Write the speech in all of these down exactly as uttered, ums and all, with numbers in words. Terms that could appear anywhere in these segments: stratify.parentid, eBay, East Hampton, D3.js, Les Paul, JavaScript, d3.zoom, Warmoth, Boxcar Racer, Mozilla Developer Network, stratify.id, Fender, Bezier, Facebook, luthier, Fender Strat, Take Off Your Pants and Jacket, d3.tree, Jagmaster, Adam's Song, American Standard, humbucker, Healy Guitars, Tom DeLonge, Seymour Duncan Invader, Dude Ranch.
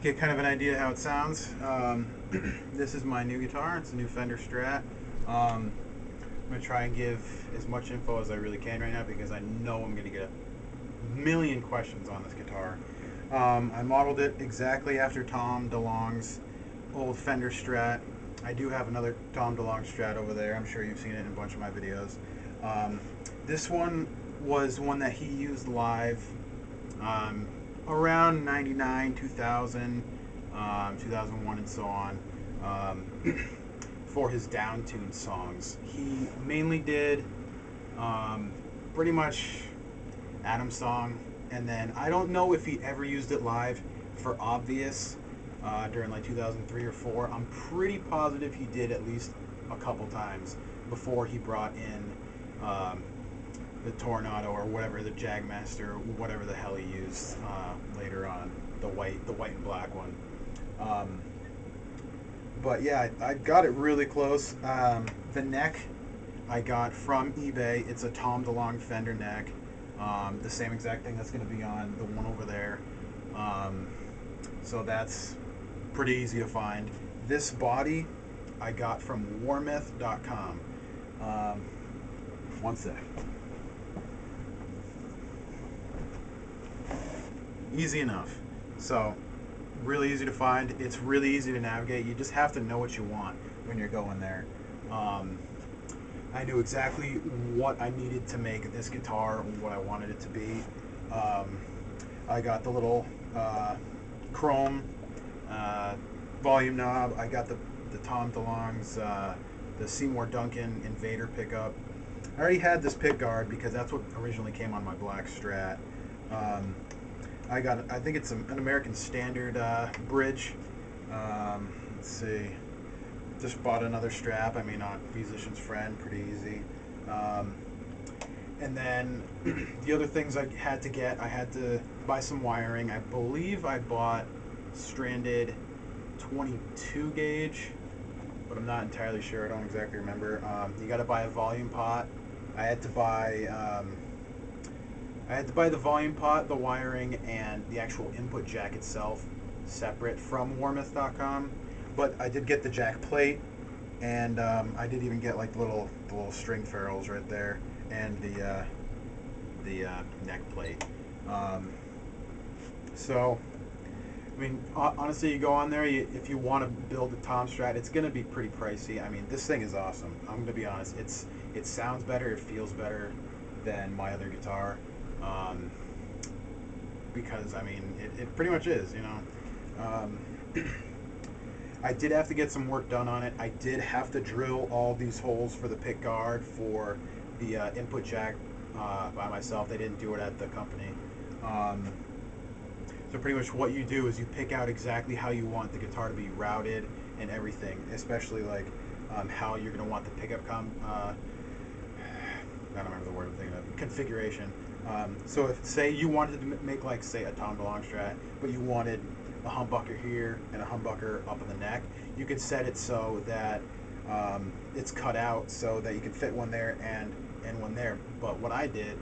could get kind of an idea how it sounds. Um, this is my new guitar. It's a new Fender Strat. Um, I'm going to try and give as much info as I really can right now because I know I'm going to get a million questions on this guitar. Um, I modeled it exactly after Tom DeLonge's old Fender Strat. I do have another Tom DeLonge Strat over there. I'm sure you've seen it in a bunch of my videos. Um, this one was one that he used live um, around ninety-nine, two thousand, um, two thousand one, and so on, um, for his down-tuned songs. He mainly did um, pretty much Adam's Song. And then I don't know if he ever used it live for Obvious uh, during like two thousand three or four. I'm pretty positive he did at least a couple times before he brought in um, the Tornado or whatever, the Jagmaster, whatever the hell he used uh, later on, the white, the white and black one. Um, but yeah, I, I got it really close. Um, the neck I got from eBay. It's a Tom DeLonge Fender neck. Um, the same exact thing that's going to be on the one over there. Um, so that's pretty easy to find. This body I got from Warmoth dot com. Um, one sec. Easy enough. So really easy to find. It's really easy to navigate. You just have to know what you want when you're going there. Um, I knew exactly what I needed to make this guitar, what I wanted it to be. Um, I got the little uh, chrome uh, volume knob. I got the, the Tom DeLonge's, uh, the Seymour Duncan Invader pickup. I already had this pick guard because that's what originally came on my black Strat. Um, I got, I think it's an American Standard uh, bridge. Um, let's see. Just bought another strap, I mean, on Musician's Friend, pretty easy. Um, and then the other things I had to get, I had to buy some wiring. I believe I bought stranded twenty-two gauge, but I'm not entirely sure, I don't exactly remember. Um, you gotta buy a volume pot. I had to buy, um, I had to buy the volume pot, the wiring, and the actual input jack itself, separate from Warmoth dot com. But I did get the jack plate, and um, I did even get like little the little string ferrules right there, and the uh, the uh, neck plate. Um, so, I mean, honestly, you go on there. You, if you want to build a Tom Strat, it's going to be pretty pricey. I mean, this thing is awesome. I'm going to be honest. It's it sounds better, it feels better than my other guitar, um, because I mean, it, it pretty much is, you know. Um, I did have to get some work done on it. I did have to drill all these holes for the pick guard for the uh, input jack uh, by myself. They didn't do it at the company. Um, so pretty much what you do is you pick out exactly how you want the guitar to be routed and everything, especially like um, how you're going to want the pickup com uh, I don't remember the word I'm thinking of, configuration. Um, so if say you wanted to make like say a Tom DeLonge Strat, but you wanted a humbucker here and a humbucker up in the neck, you could set it so that um, it's cut out so that you can fit one there and and one there. But what I did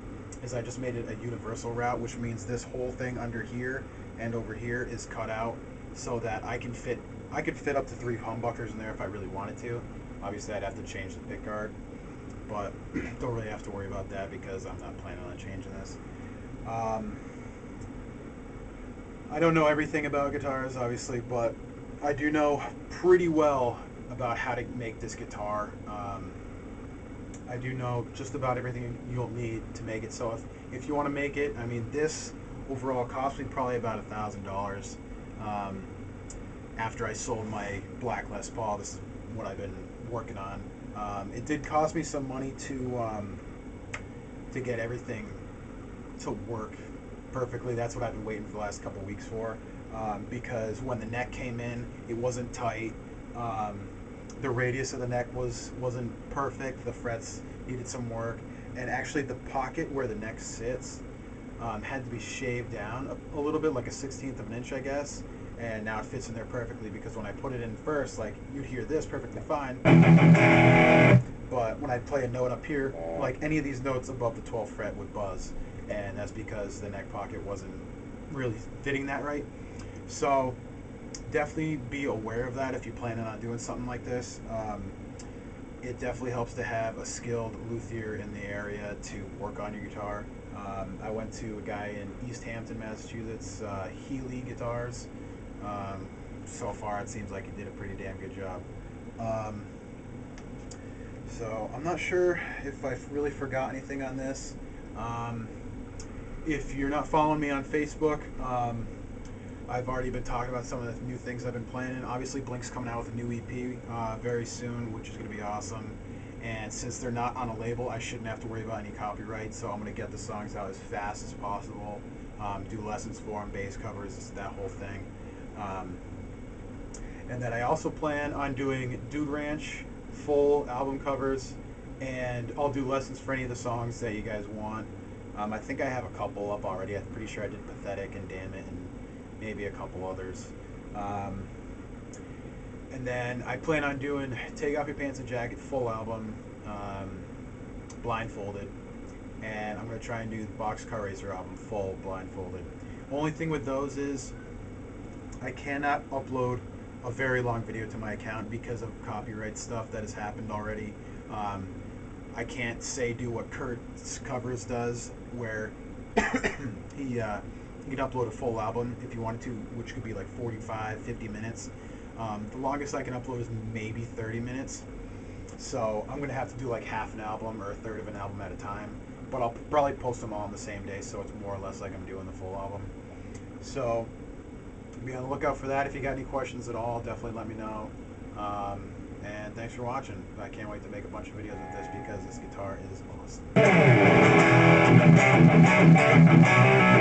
is I just made it a universal route, which means this whole thing under here and over here is cut out so that I can fit I could fit up to three humbuckers in there if I really wanted to. Obviously I'd have to change the pick guard, but don't really have to worry about that because I'm not planning on changing this. um, I don't know everything about guitars, obviously, but I do know pretty well about how to make this guitar. Um, I do know just about everything you'll need to make it. So if, if you want to make it, I mean, this overall cost me probably about a thousand dollars. Um, after I sold my black Les Paul, this is what I've been working on. Um, it did cost me some money to, um, to get everything to work perfectly. That's what I've been waiting for the last couple weeks for, um, because when the neck came in, it wasn't tight. Um, the radius of the neck was wasn't perfect. The frets needed some work, and actually the pocket where the neck sits um, had to be shaved down a, a little bit, like a sixteenth of an inch, I guess. And now it fits in there perfectly, because when I put it in first, like you'd hear this perfectly fine, but when I play a note up here, like any of these notes above the twelfth fret would buzz. And that's because the neck pocket wasn't really fitting that right. So definitely be aware of that if you're planning on doing something like this. Um, it definitely helps to have a skilled luthier in the area to work on your guitar. Um, I went to a guy in East Hampton, Massachusetts, uh, Healy Guitars. Um, so far it seems like he did a pretty damn good job. Um, so I'm not sure if I really forgot anything on this. Um, if you're not following me on Facebook, um, I've already been talking about some of the new things I've been planning. Obviously, Blink's coming out with a new E P uh, very soon, which is going to be awesome. And since they're not on a label, I shouldn't have to worry about any copyright, so I'm going to get the songs out as fast as possible, um, do lessons for them, bass covers, that whole thing. Um, and then I also plan on doing Dude Ranch, full album covers, and I'll do lessons for any of the songs that you guys want. Um, I think I have a couple up already. I'm pretty sure I did Pathetic and Damn It and maybe a couple others. Um, and then I plan on doing Take Off Your Pants and Jacket, full album, um, blindfolded. And I'm going to try and do the Boxcar Racer album, full, blindfolded. Only thing with those is I cannot upload a very long video to my account because of copyright stuff that has happened already. Um, I can't say do what Kurt's Covers does, where he... Uh, you can upload a full album if you wanted to, which could be like forty-five, fifty minutes. Um, the longest I can upload is maybe thirty minutes. So I'm going to have to do like half an album or a third of an album at a time. But I'll probably post them all on the same day, so it's more or less like I'm doing the full album. So be on the lookout for that. If you got any questions at all, definitely let me know. Um, and thanks for watching. I can't wait to make a bunch of videos with this because this guitar is awesome.